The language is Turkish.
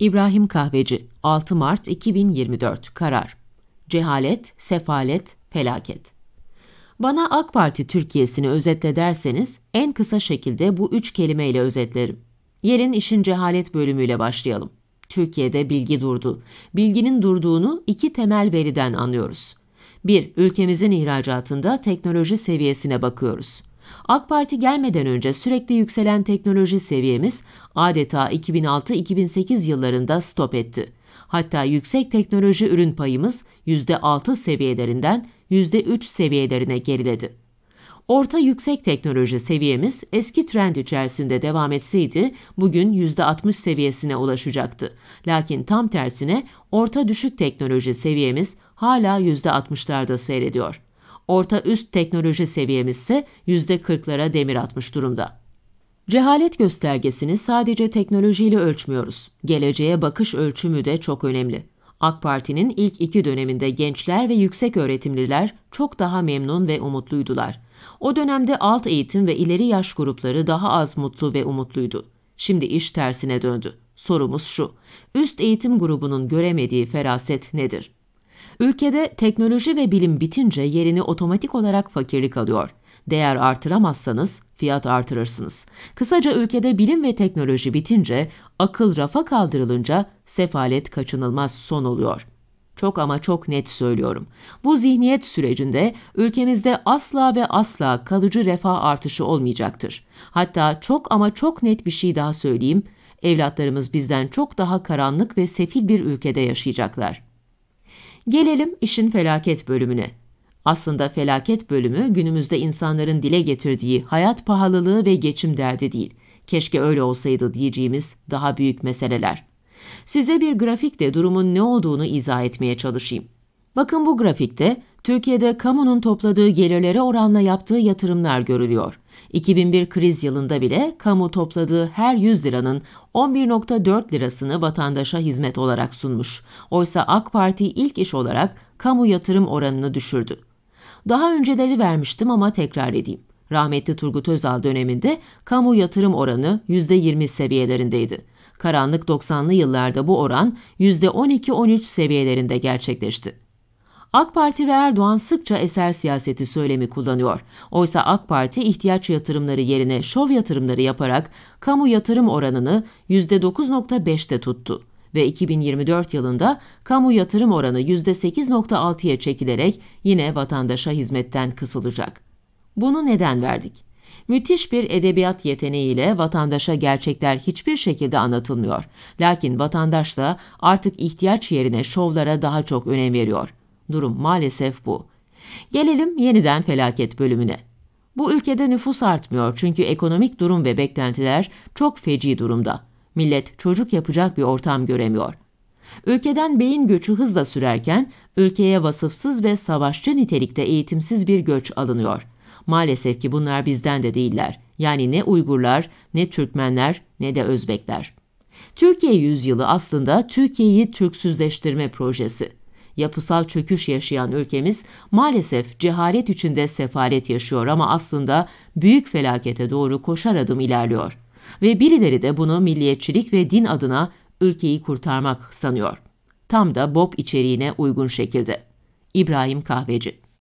İbrahim Kahveci, 6 Mart 2024, Karar. Cehalet, sefalet, felaket. Bana AK Parti Türkiye'sini özetle derseniz, en kısa şekilde bu 3 kelimeyle özetlerim. Gelin işin cehalet bölümüyle başlayalım. Türkiye'de bilgi durdu. Bilginin durduğunu 2 temel veriden anlıyoruz. 1. Ülkemizin ihracatında teknoloji seviyesine bakıyoruz. AK Parti gelmeden önce sürekli yükselen teknoloji seviyemiz adeta 2006-2008 yıllarında stop etti. Hatta yüksek teknoloji ürün payımız %6 seviyelerinden %3 seviyelerine geriledi. Orta yüksek teknoloji seviyemiz eski trend içerisinde devam etseydi bugün %60 seviyesine ulaşacaktı. Lakin tam tersine orta düşük teknoloji seviyemiz hala %60'larda seyrediyor. Orta üst teknoloji seviyemiz ise %40'lara demir atmış durumda. Cehalet göstergesini sadece teknolojiyle ölçmüyoruz. Geleceğe bakış ölçümü de çok önemli. AK Parti'nin ilk 2 döneminde gençler ve yüksek öğretimliler çok daha memnun ve umutluydular. O dönemde alt eğitim ve ileri yaş grupları daha az mutlu ve umutluydu. Şimdi iş tersine döndü. Sorumuz şu: üst eğitim grubunun göremediği feraset nedir? Ülkede teknoloji ve bilim bitince yerini otomatik olarak fakirlik alıyor. Değer artıramazsanız fiyat artırırsınız. Kısaca ülkede bilim ve teknoloji bitince, akıl rafa kaldırılınca sefalet kaçınılmaz son oluyor. Çok ama çok net söylüyorum. Bu zihniyet sürecinde ülkemizde asla ve asla kalıcı refah artışı olmayacaktır. Hatta çok ama çok net bir şey daha söyleyeyim. Evlatlarımız bizden çok daha karanlık ve sefil bir ülkede yaşayacaklar. Gelelim işin felaket bölümüne. Aslında felaket bölümü günümüzde insanların dile getirdiği hayat pahalılığı ve geçim derdi değil. Keşke öyle olsaydı diyeceğimiz daha büyük meseleler. Size bir grafikle durumun ne olduğunu izah etmeye çalışayım. Bakın bu grafikte Türkiye'de kamunun topladığı gelirlere oranla yaptığı yatırımlar görülüyor. 2001 kriz yılında bile kamu topladığı her 100 liranın 11.4 lirasını vatandaşa hizmet olarak sunmuş. Oysa AK Parti ilk iş olarak kamu yatırım oranını düşürdü. Daha önceleri vermiştim ama tekrar edeyim. Rahmetli Turgut Özal döneminde kamu yatırım oranı %20 seviyelerindeydi. Karanlık 90'lı yıllarda bu oran %12-13 seviyelerinde gerçekleşti. AK Parti ve Erdoğan sıkça eser siyaseti söylemi kullanıyor. Oysa AK Parti ihtiyaç yatırımları yerine şov yatırımları yaparak kamu yatırım oranını %9.5'te tuttu ve 2024 yılında kamu yatırım oranı %8.6'ya çekilerek yine vatandaşa hizmetten kısılacak. Bunu neden verdik? Müthiş bir edebiyat yeteneğiyle vatandaşa gerçekler hiçbir şekilde anlatılmıyor. Lakin vatandaş da artık ihtiyaç yerine şovlara daha çok önem veriyor. Durum maalesef bu. Gelelim yeniden felaket bölümüne. Bu ülkede nüfus artmıyor çünkü ekonomik durum ve beklentiler çok feci durumda. Millet çocuk yapacak bir ortam göremiyor. Ülkeden beyin göçü hızla sürerken ülkeye vasıfsız ve savaşçı nitelikte eğitimsiz bir göç alınıyor. Maalesef ki bunlar bizden de değiller. Yani ne Uygurlar, ne Türkmenler, ne de Özbekler. Türkiye Yüzyılı aslında Türkiye'yi Türksüzleştirme projesi. Yapısal çöküş yaşayan ülkemiz maalesef cehalet içinde sefalet yaşıyor ama aslında büyük felakete doğru koşar adım ilerliyor. Ve birileri de bunu milliyetçilik ve din adına ülkeyi kurtarmak sanıyor. Tam da BOP içeriğine uygun şekilde. İbrahim Kahveci.